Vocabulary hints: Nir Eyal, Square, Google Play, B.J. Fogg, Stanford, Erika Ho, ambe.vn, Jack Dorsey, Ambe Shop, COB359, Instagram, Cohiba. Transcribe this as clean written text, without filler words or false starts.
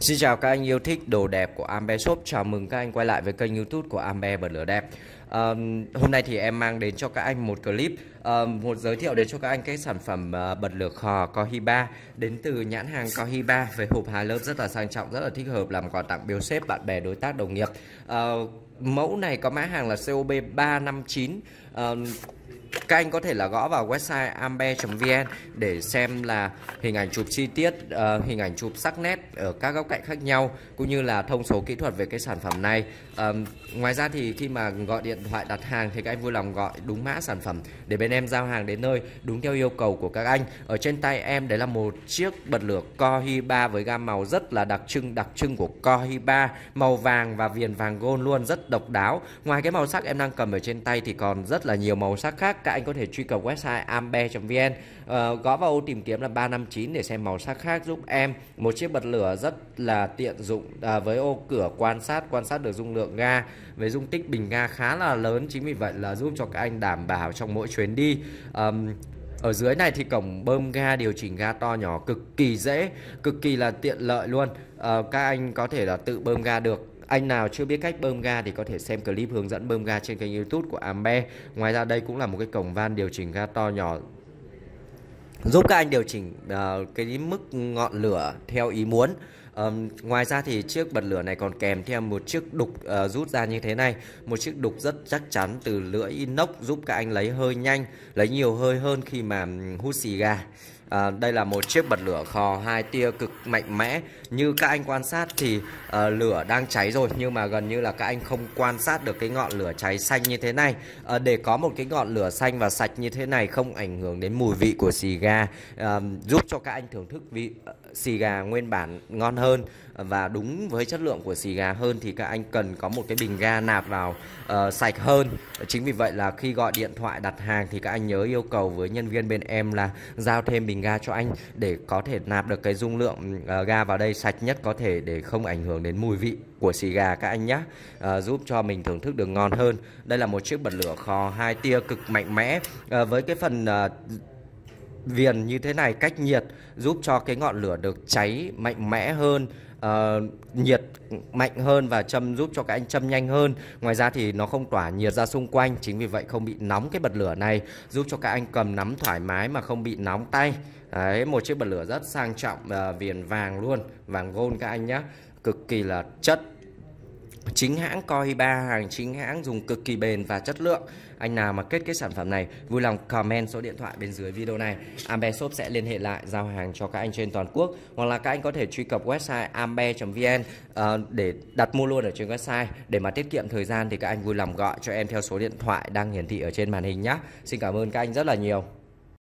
Xin chào các anh yêu thích đồ đẹp của Ambe Shop. Chào mừng các anh quay lại với kênh YouTube của Ambe và Lửa Đẹp. Hôm nay thì em mang đến cho các anh một clip, một giới thiệu đến cho các anh cái sản phẩm bật lửa khò Cohiba đến từ nhãn hàng Cohiba với hộp hai lớp rất là sang trọng, rất là thích hợp làm quà tặng biếu sếp, bạn bè, đối tác, đồng nghiệp. Mẫu này có mã hàng là COB359. Các anh có thể là gõ vào website ambe.vn để xem là hình ảnh chụp chi tiết, hình ảnh chụp sắc nét ở các góc cạnh khác nhau, cũng như là thông số kỹ thuật về cái sản phẩm này. Ngoài ra thì khi mà gọi điện thoại đặt hàng thì các anh vui lòng gọi đúng mã sản phẩm để bên em giao hàng đến nơi đúng theo yêu cầu của các anh. Ở trên tay em đấy là một chiếc bật lửa Cohiba với gam màu rất là đặc trưng của Cohiba, màu vàng và viền vàng gold luôn, rất độc đáo. Ngoài cái màu sắc em đang cầm ở trên tay thì còn rất là nhiều màu sắc khác. Các anh có thể truy cập website ambe.vn, gõ vào ô tìm kiếm là 359 để xem màu sắc khác giúp em. Một chiếc bật lửa rất là tiện dụng với ô cửa quan sát được dung lượng ga, với dung tích bình ga khá là lớn, chính vì vậy là giúp cho các anh đảm bảo trong mỗi chuyến đi. Ở dưới này thì cổng bơm ga, điều chỉnh ga to nhỏ cực kỳ dễ, cực kỳ là tiện lợi luôn. Các anh có thể là tự bơm ga được. Anh nào chưa biết cách bơm ga thì có thể xem clip hướng dẫn bơm ga trên kênh YouTube của Ambe. Ngoài ra đây cũng là một cái cổng van điều chỉnh ga to nhỏ, giúp các anh điều chỉnh cái mức ngọn lửa theo ý muốn. Ngoài ra thì chiếc bật lửa này còn kèm theo một chiếc đục rút ra như thế này, một chiếc đục rất chắc chắn từ lưỡi inox giúp các anh lấy hơi nhanh, lấy nhiều hơi hơn khi mà hút xì ga. Đây là một chiếc bật lửa khò hai tia cực mạnh mẽ. Như các anh quan sát thì lửa đang cháy rồi, nhưng mà gần như là các anh không quan sát được cái ngọn lửa cháy xanh như thế này. Để có một cái ngọn lửa xanh và sạch như thế này, không ảnh hưởng đến mùi vị của xì ga, giúp cho các anh thưởng thức vị xì gà nguyên bản ngon hơn và đúng với chất lượng của xì gà hơn, thì các anh cần có một cái bình ga nạp vào sạch hơn. Chính vì vậy là khi gọi điện thoại đặt hàng thì các anh nhớ yêu cầu với nhân viên bên em là giao thêm bình ga cho anh để có thể nạp được cái dung lượng ga vào đây sạch nhất có thể, để không ảnh hưởng đến mùi vị của xì gà các anh nhé, giúp cho mình thưởng thức được ngon hơn. Đây là một chiếc bật lửa khò hai tia cực mạnh mẽ với cái phần viền như thế này cách nhiệt, giúp cho cái ngọn lửa được cháy mạnh mẽ hơn, nhiệt mạnh hơn và châm, giúp cho các anh châm nhanh hơn. Ngoài ra thì nó không tỏa nhiệt ra xung quanh, chính vì vậy không bị nóng cái bật lửa này, giúp cho các anh cầm nắm thoải mái mà không bị nóng tay. Đấy, một chiếc bật lửa rất sang trọng, viền vàng luôn, vàng gold các anh nhé, cực kỳ là chất. Chính hãng Cohiba, hàng chính hãng, dùng cực kỳ bền và chất lượng. Anh nào mà kết cái sản phẩm này vui lòng comment số điện thoại bên dưới video này. Ambe Shop sẽ liên hệ lại giao hàng cho các anh trên toàn quốc, hoặc là các anh có thể truy cập website ambe.vn để đặt mua luôn ở trên website. Để mà tiết kiệm thời gian thì các anh vui lòng gọi cho em theo số điện thoại đang hiển thị ở trên màn hình nhé. Xin cảm ơn các anh rất là nhiều.